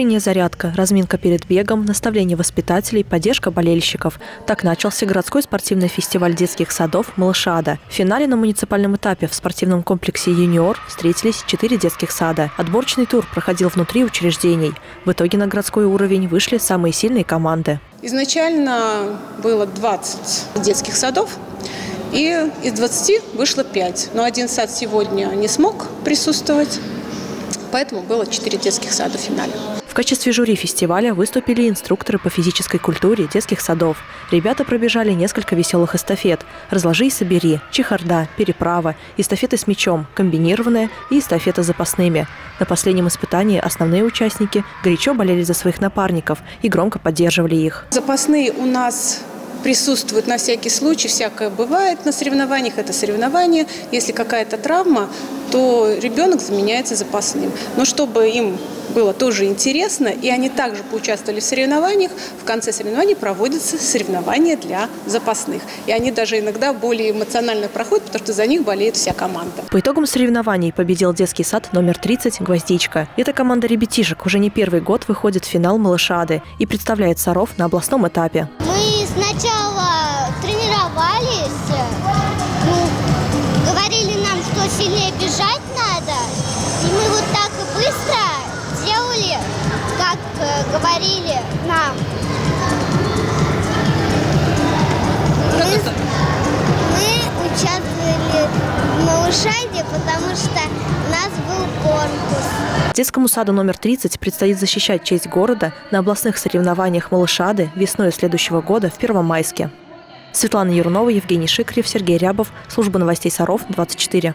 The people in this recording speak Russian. утренняя зарядка, разминка перед бегом, наставление воспитателей, поддержка болельщиков. Так начался городской спортивный фестиваль детских садов «Малышиада». В финале на муниципальном этапе в спортивном комплексе «Юниор» встретились 4 детских сада. Отборочный тур проходил внутри учреждений. В итоге на городской уровень вышли самые сильные команды. Изначально было 20 детских садов. И из 20 вышло 5. Но один сад сегодня не смог присутствовать, поэтому было 4 детских сада в финале. В качестве жюри фестиваля выступили инструкторы по физической культуре детских садов. Ребята пробежали несколько веселых эстафет. «Разложи и собери», «Чехарда», «Переправа», эстафеты с мячом, комбинированная и эстафета с запасными. На последнем испытании основные участники горячо болели за своих напарников и громко поддерживали их. Запасные у нас присутствуют на всякий случай, всякое бывает на соревнованиях, это соревнование. Если какая-то травма, то ребенок заменяется запасным. Но чтобы им было тоже интересно, и они также поучаствовали в соревнованиях, в конце соревнований проводятся соревнования для запасных. И они даже иногда более эмоционально проходят, потому что за них болеет вся команда. По итогам соревнований победил детский сад номер 30 «Гвоздичка». Эта команда ребятишек уже не первый год выходит в финал «Малышиады» и представляет Саров на областном этапе. Мы сначала тренировались, говорили нам, что сильнее бежать надо, и мы вот так и быстро делали, как говорили нам. Мы участвовали в «Малышиаде», потому что у нас был конкурс. Детскому саду номер 30 предстоит защищать честь города на областных соревнованиях «Малышиады» весной следующего года в Первомайске. Светлана Ерунова, Евгений Шикарев, Сергей Рябов. Служба новостей Саров, 24.